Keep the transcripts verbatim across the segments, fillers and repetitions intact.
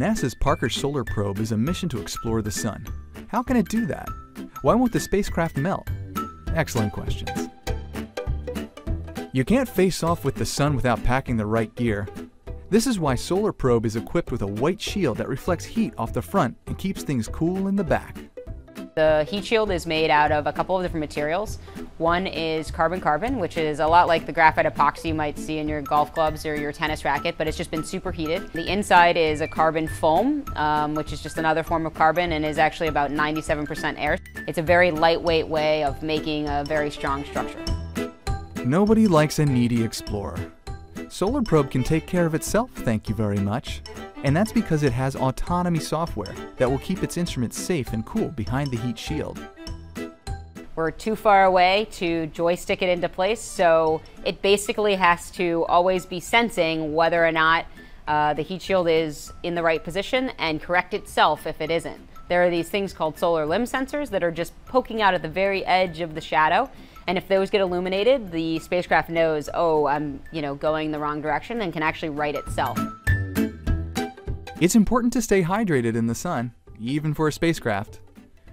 NASA's Parker Solar Probe is a mission to explore the sun. How can it do that? Why won't the spacecraft melt? Excellent questions. You can't face off with the sun without packing the right gear. This is why Solar Probe is equipped with a white shield that reflects heat off the front and keeps things cool in the back. The heat shield is made out of a couple of different materials. One is carbon-carbon, which is a lot like the graphite epoxy you might see in your golf clubs or your tennis racket, but it's just been superheated. The inside is a carbon foam, um, which is just another form of carbon and is actually about ninety-seven percent air. It's a very lightweight way of making a very strong structure. Nobody likes a needy explorer. Solar Probe can take care of itself, thank you very much. And that's because it has autonomy software that will keep its instruments safe and cool behind the heat shield. We're too far away to joystick it into place, so it basically has to always be sensing whether or not uh, the heat shield is in the right position and correct itself if it isn't. There are these things called solar limb sensors that are just poking out at the very edge of the shadow, and if those get illuminated, the spacecraft knows, oh, I'm you know, going the wrong direction, and can actually right itself. It's important to stay hydrated in the sun, even for a spacecraft.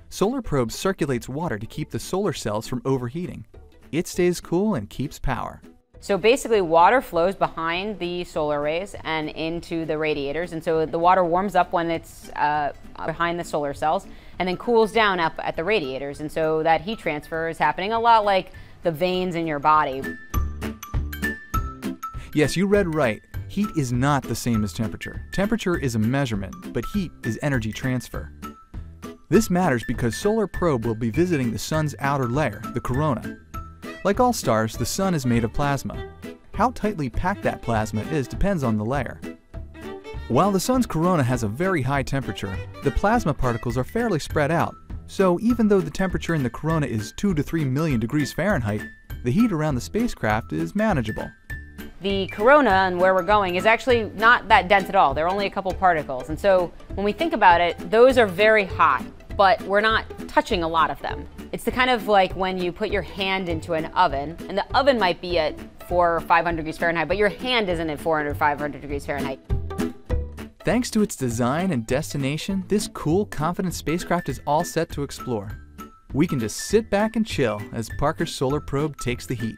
Solar Probe circulates water to keep the solar cells from overheating. It stays cool and keeps power. So basically water flows behind the solar rays and into the radiators, and so the water warms up when it's uh, behind the solar cells and then cools down up at the radiators, and so that heat transfer is happening a lot like the veins in your body. Yes, you read right. Heat is not the same as temperature. Temperature is a measurement, but heat is energy transfer. This matters because Solar Probe will be visiting the sun's outer layer, the corona. Like all stars, the sun is made of plasma. How tightly packed that plasma is depends on the layer. While the sun's corona has a very high temperature, the plasma particles are fairly spread out. So even though the temperature in the corona is two to three million degrees Fahrenheit, the heat around the spacecraft is manageable. The corona and where we're going is actually not that dense at all. There are only a couple particles. And so when we think about it, those are very hot, but we're not touching a lot of them. It's the kind of like when you put your hand into an oven, and the oven might be at four or five hundred degrees Fahrenheit, but your hand isn't at four hundred or five hundred degrees Fahrenheit. Thanks to its design and destination, this cool, confident spacecraft is all set to explore. We can just sit back and chill as Parker's Solar Probe takes the heat.